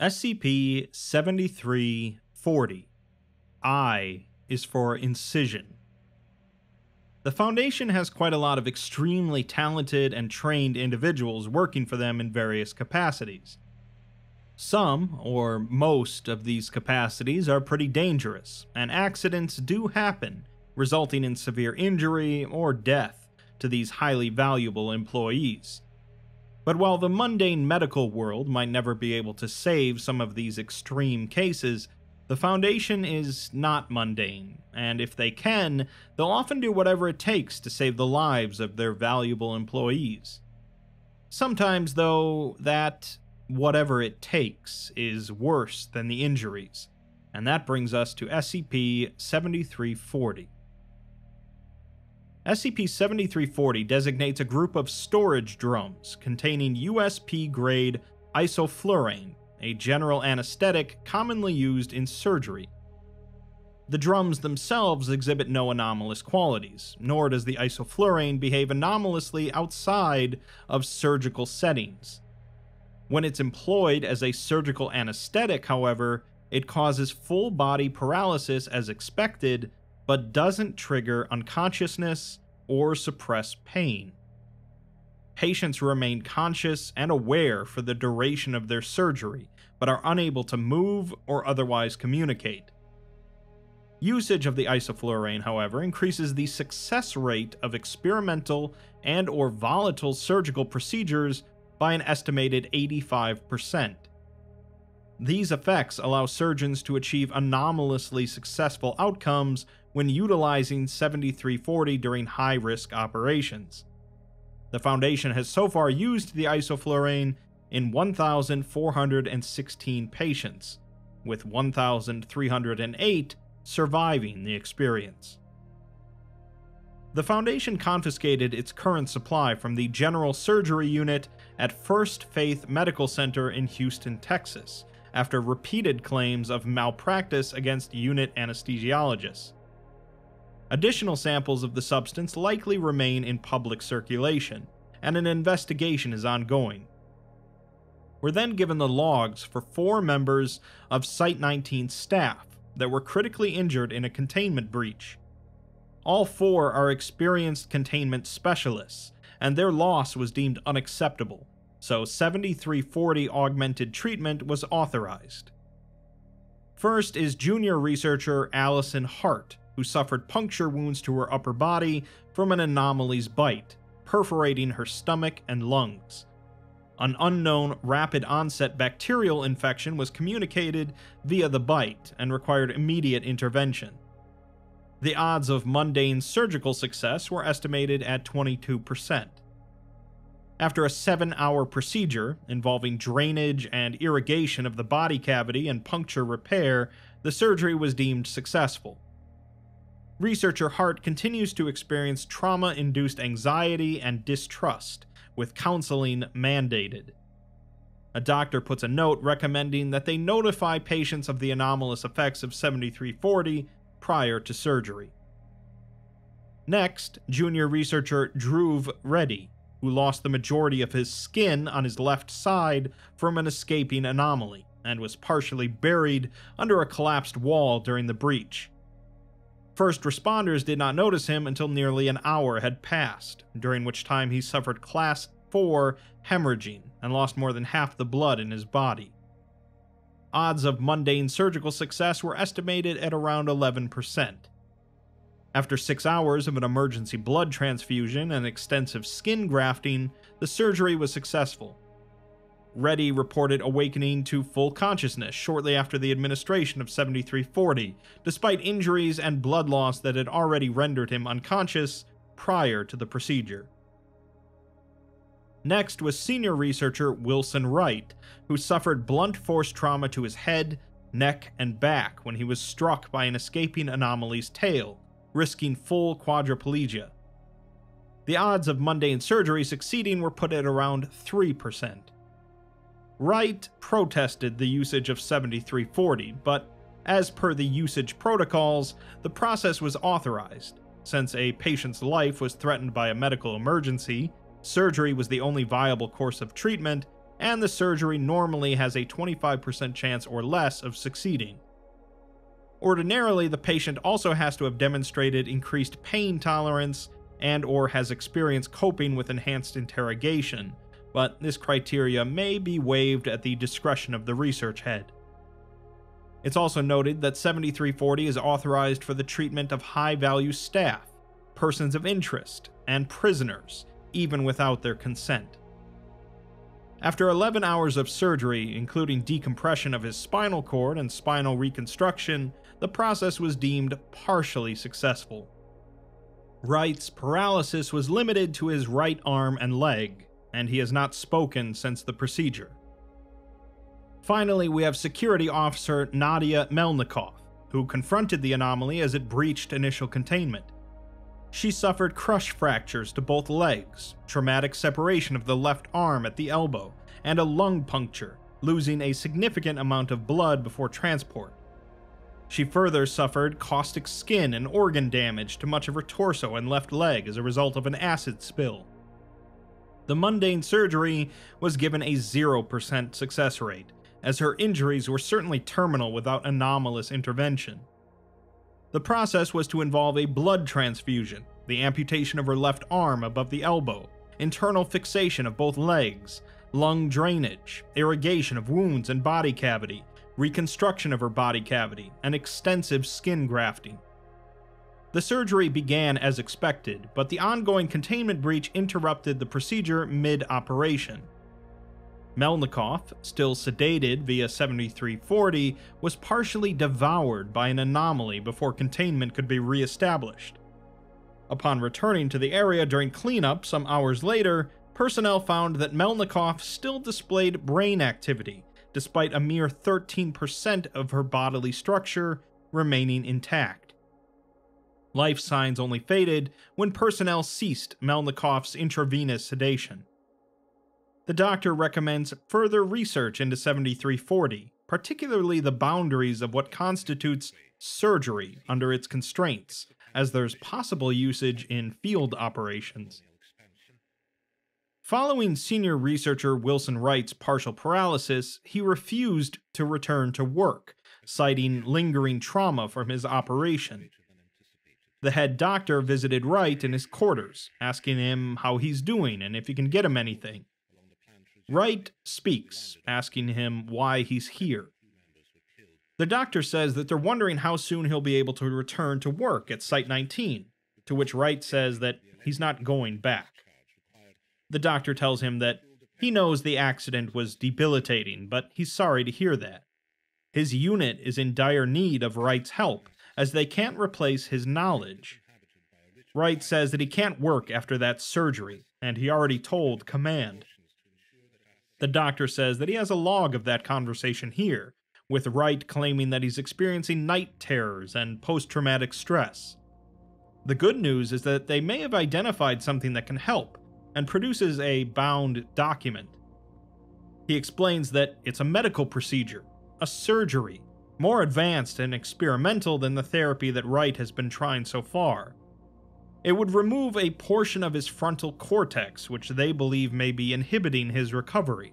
SCP-7340. I is for incision. The Foundation has quite a lot of extremely talented and trained individuals working for them in various capacities. Some, or most, of these capacities are pretty dangerous, and accidents do happen, resulting in severe injury or death to these highly valuable employees. But while the mundane medical world might never be able to save some of these extreme cases, the Foundation is not mundane, and if they can, they'll often do whatever it takes to save the lives of their valuable employees. Sometimes, though, that whatever it takes is worse than the injuries, and that brings us to SCP-7340. SCP-7340 designates a group of storage drums containing USP-grade isoflurane, a general anesthetic commonly used in surgery. The drums themselves exhibit no anomalous qualities, nor does the isoflurane behave anomalously outside of surgical settings. When it's employed as a surgical anesthetic, however, it causes full-body paralysis as expected, but doesn't trigger unconsciousness or suppress pain. Patients remain conscious and aware for the duration of their surgery, but are unable to move or otherwise communicate. Usage of the isoflurane, however, increases the success rate of experimental and/or volatile surgical procedures by an estimated 85%. These effects allow surgeons to achieve anomalously successful outcomes when utilizing 7340 during high-risk operations. The Foundation has so far used the isoflurane in 1,416 patients, with 1,308 surviving the experience. The Foundation confiscated its current supply from the General Surgery Unit at First Faith Medical Center in Houston, Texas, after repeated claims of malpractice against unit anesthesiologists. Additional samples of the substance likely remain in public circulation, and an investigation is ongoing. We're then given the logs for 4 members of Site-19 staff that were critically injured in a containment breach. All 4 are experienced containment specialists, and their loss was deemed unacceptable, so 7340 augmented treatment was authorized. First is junior researcher Allison Hart, who suffered puncture wounds to her upper body from an anomaly's bite, perforating her stomach and lungs. An unknown rapid-onset bacterial infection was communicated via the bite and required immediate intervention. The odds of mundane surgical success were estimated at 22%. After a 7-hour procedure involving drainage and irrigation of the body cavity and puncture repair, the surgery was deemed successful. Researcher Hart continues to experience trauma-induced anxiety and distrust, with counseling mandated. A doctor puts a note recommending that they notify patients of the anomalous effects of 7340 prior to surgery. Next, junior researcher Dhruv Reddy, who lost the majority of his skin on his left side from an escaping anomaly and was partially buried under a collapsed wall during the breach. First responders did not notice him until nearly an hour had passed, during which time he suffered Class 4 hemorrhaging and lost more than half the blood in his body. Odds of mundane surgical success were estimated at around 11%. After 6 hours of an emergency blood transfusion and extensive skin grafting, the surgery was successful. Reddy reported awakening to full consciousness shortly after the administration of 7340, despite injuries and blood loss that had already rendered him unconscious prior to the procedure. Next was senior researcher Wilson Wright, who suffered blunt force trauma to his head, neck, and back when he was struck by an escaping anomaly's tail, risking full quadriplegia. The odds of mundane surgery succeeding were put at around 3%. Wright protested the usage of 7340, but as per the usage protocols, the process was authorized. Since a patient's life was threatened by a medical emergency, surgery was the only viable course of treatment, and the surgery normally has a 25% chance or less of succeeding. Ordinarily, the patient also has to have demonstrated increased pain tolerance and/or has experience coping with enhanced interrogation, but this criteria may be waived at the discretion of the research head. It's also noted that 7340 is authorized for the treatment of high-value staff, persons of interest, and prisoners, even without their consent. After 11 hours of surgery, including decompression of his spinal cord and spinal reconstruction, the process was deemed partially successful. Wright's paralysis was limited to his right arm and leg, and he has not spoken since the procedure. Finally, we have security officer Nadia Melnikov, who confronted the anomaly as it breached initial containment. She suffered crush fractures to both legs, traumatic separation of the left arm at the elbow, and a lung puncture, losing a significant amount of blood before transport. She further suffered caustic skin and organ damage to much of her torso and left leg as a result of an acid spill. The mundane surgery was given a 0% success rate, as her injuries were certainly terminal without anomalous intervention. The process was to involve a blood transfusion, the amputation of her left arm above the elbow, internal fixation of both legs, lung drainage, irrigation of wounds and body cavity, reconstruction of her body cavity, and extensive skin grafting. The surgery began as expected, but the ongoing containment breach interrupted the procedure mid-operation. Melnikov, still sedated via 7340, was partially devoured by an anomaly before containment could be re-established. Upon returning to the area during cleanup some hours later, personnel found that Melnikov still displayed brain activity, despite a mere 13% of her bodily structure remaining intact. Life signs only faded when personnel ceased Melnikov's intravenous sedation. The doctor recommends further research into 7340, particularly the boundaries of what constitutes surgery under its constraints, as there's possible usage in field operations. Following senior researcher Wilson Wright's partial paralysis, he refused to return to work, citing lingering trauma from his operation. The head doctor visited Wright in his quarters, asking him how he's doing and if he can get him anything. Wright speaks, asking him why he's here. The doctor says that they're wondering how soon he'll be able to return to work at Site-19, to which Wright says that he's not going back. The doctor tells him that he knows the accident was debilitating, but he's sorry to hear that. His unit is in dire need of Wright's help, as they can't replace his knowledge. Wright says that he can't work after that surgery, and he already told command. The doctor says that he has a log of that conversation here, with Wright claiming that he's experiencing night terrors and post-traumatic stress. The good news is that they may have identified something that can help, and produces a bound document. He explains that it's a medical procedure, a surgery, more advanced and experimental than the therapy that Wright has been trying so far. It would remove a portion of his frontal cortex, which they believe may be inhibiting his recovery.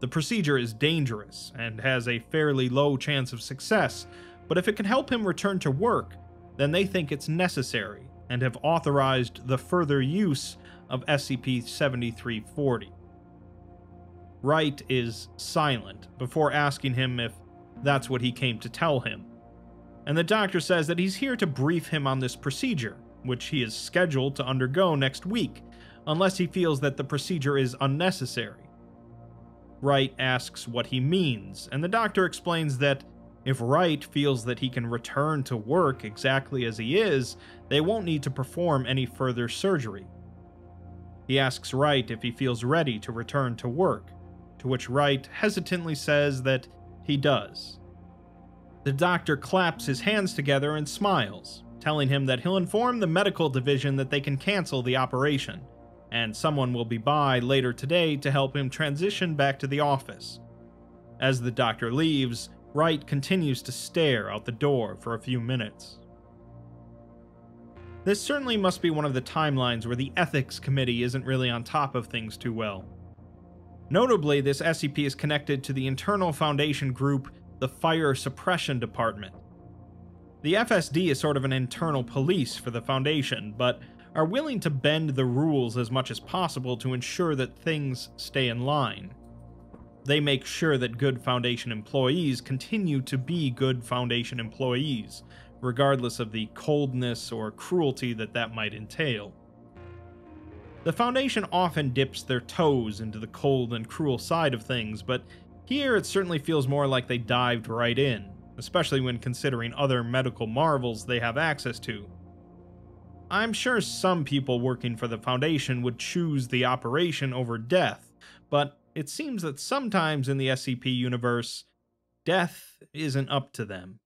The procedure is dangerous and has a fairly low chance of success, but if it can help him return to work, then they think it's necessary and have authorized the further use of SCP-7340. Wright is silent before asking him if that's what he came to tell him, and the doctor says that he's here to brief him on this procedure, which he is scheduled to undergo next week, unless he feels that the procedure is unnecessary. Wright asks what he means, and the doctor explains that if Wright feels that he can return to work exactly as he is, they won't need to perform any further surgery. He asks Wright if he feels ready to return to work, to which Wright hesitantly says that he does. The doctor claps his hands together and smiles, telling him that he'll inform the medical division that they can cancel the operation, and someone will be by later today to help him transition back to the office. As the doctor leaves, Wright continues to stare out the door for a few minutes. This certainly must be one of the timelines where the ethics committee isn't really on top of things too well. Notably, this SCP is connected to the internal Foundation group, the Fire Suppression Department. The FSD is sort of an internal police for the Foundation, but are willing to bend the rules as much as possible to ensure that things stay in line. They make sure that good Foundation employees continue to be good Foundation employees, regardless of the coldness or cruelty that might entail. The Foundation often dips their toes into the cold and cruel side of things, but here it certainly feels more like they dived right in, especially when considering other medical marvels they have access to. I'm sure some people working for the Foundation would choose the operation over death, but it seems that sometimes in the SCP universe, death isn't up to them.